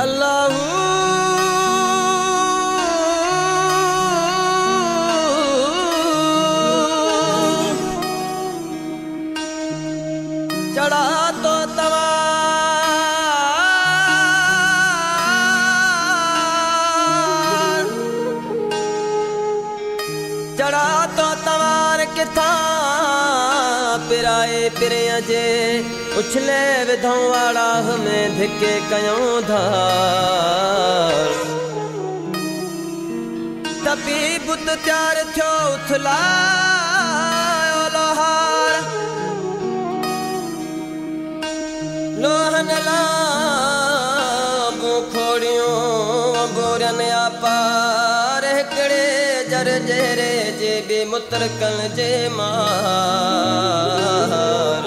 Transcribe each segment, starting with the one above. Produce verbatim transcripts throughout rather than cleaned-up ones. अल्लाह चढ़ा तो तवा चढ़ा तो तवार किथा पिराए पिरे अजे उछले विधों वाड़ा हमें धिके कयों धार तभी बुत त्यार थो उथलायो लोहार लोहन लाबू खोड़ियों बोरन आपार हिकड़े जर जेरे जे बे मुतरकन जे मार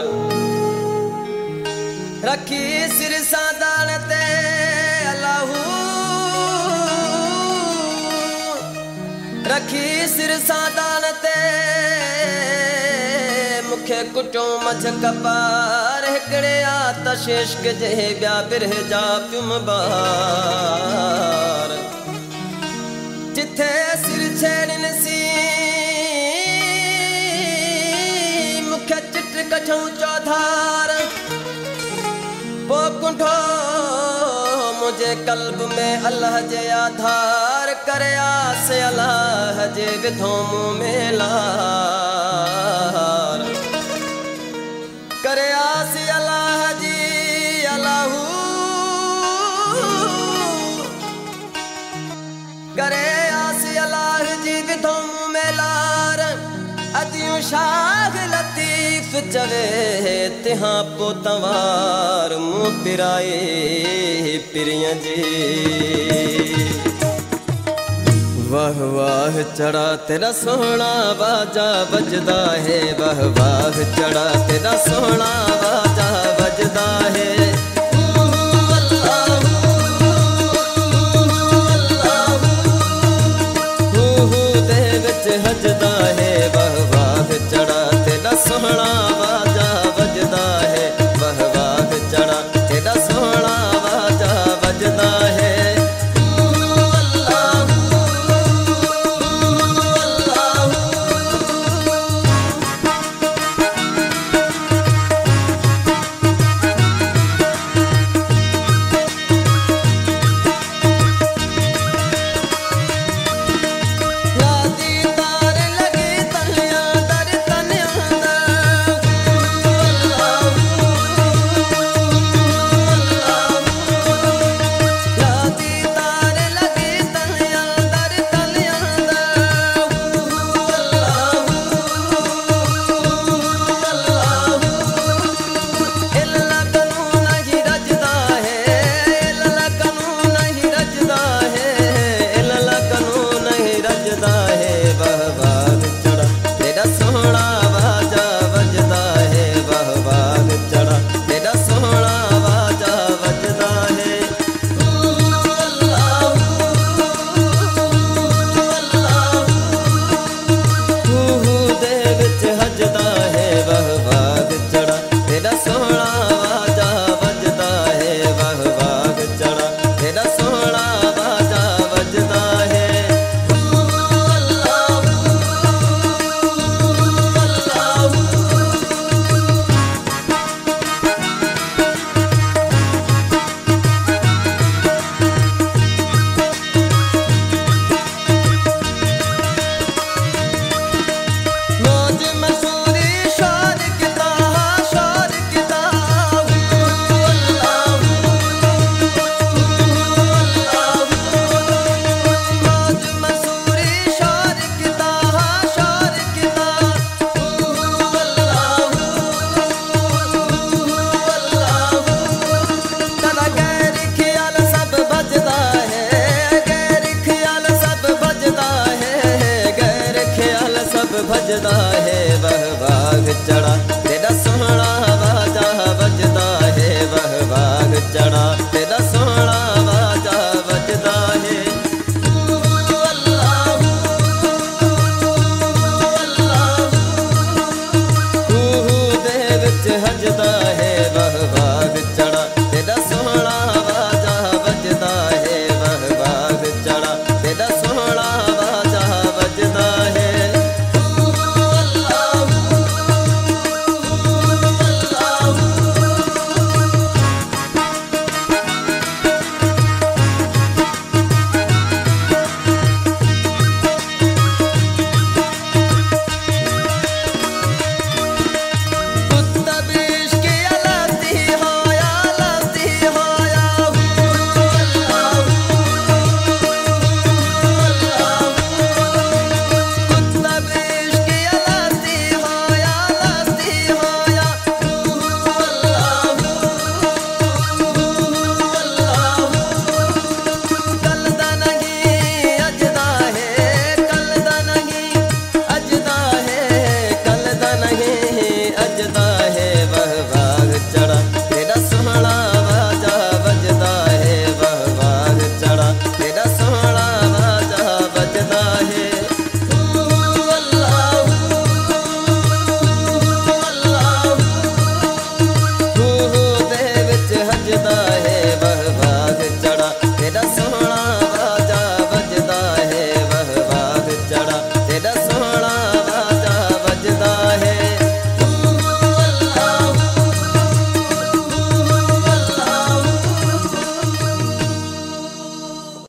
रखी सिर सादान ते अल्लाहू रखी सिर सादान ते मुखे कुटो मझ कपार हिकड़े आतशिश्क जे ब्या बिरह जा प्युम बार जिथे सिर छेड़न सी मुखे चिट कछू चौधार कुंठो मुझे कल्ब में अल्लाह जे आधार करे आस अल्लाह जे विधों मुँह में लार करे आस अल्लाह जी अल्लाहू करे आस अल्लाह जी विधों मुँह में लार अदियों शाग लतीफ चवे तिहां पो तवार मुँह पिराए पिरियां जे वाह वाह चढ़ा तेरा सोहना बाजा बजदा है वाह वाह चढ़ा तेरा